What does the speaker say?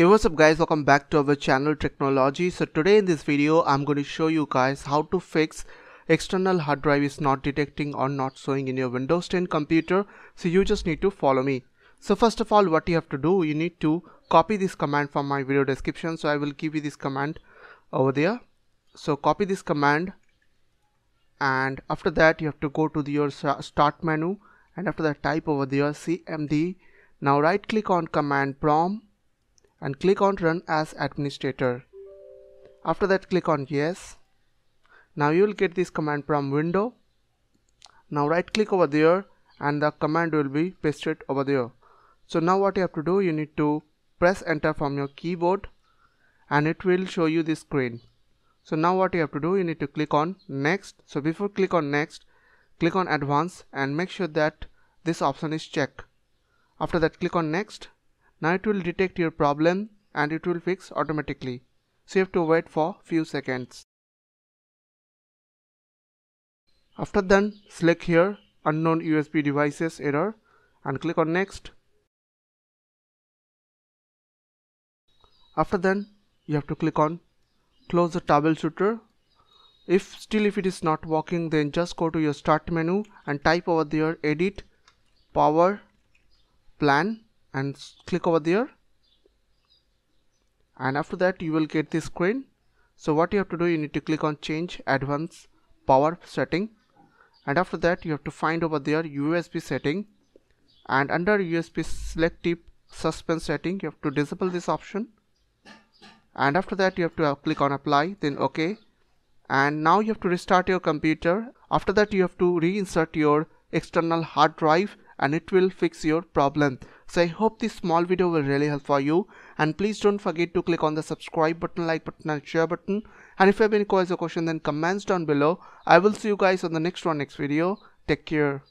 Hey, what's up guys, welcome back to our channel Technology. So today in this video I'm going to show you guys how to fix external hard drive is not detecting or not showing in your Windows 10 computer. So you just need to follow me. So first of all, what you have to do, you need to copy this command from my video description. So I will give you this command over there. So copy this command, and after that you have to go to your start menu, and after that type over there CMD. Now right click on command prompt and click on run as administrator. After that click on yes. Now you will get this command prompt window. Now right click over there and the command will be pasted over there. So now what you have to do, you need to press enter from your keyboard and it will show you this screen. So now what you have to do, you need to click on next. So before click on next, click on advanced and make sure that this option is checked. After that click on next. Now it will detect your problem and it will fix automatically. So you have to wait for few seconds. After then select here unknown USB devices error and click on next. After then you have to click on close the troubleshooter. If it is not working, then just go to your start menu and type over there edit power plan and click over there, and after that you will get this screen. So what you have to do, you need to click on change advanced power setting, and after that you have to find over there USB setting, and under USB selective suspense setting you have to disable this option, and after that you have to click on apply, then OK, and now you have to restart your computer. After that you have to reinsert your external hard drive and it will fix your problem. So I hope this small video will really help for you, and please don't forget to click on the subscribe button, like button and share button, and if you have any queries or questions then comments down below. I will see you guys on the next video. Take care.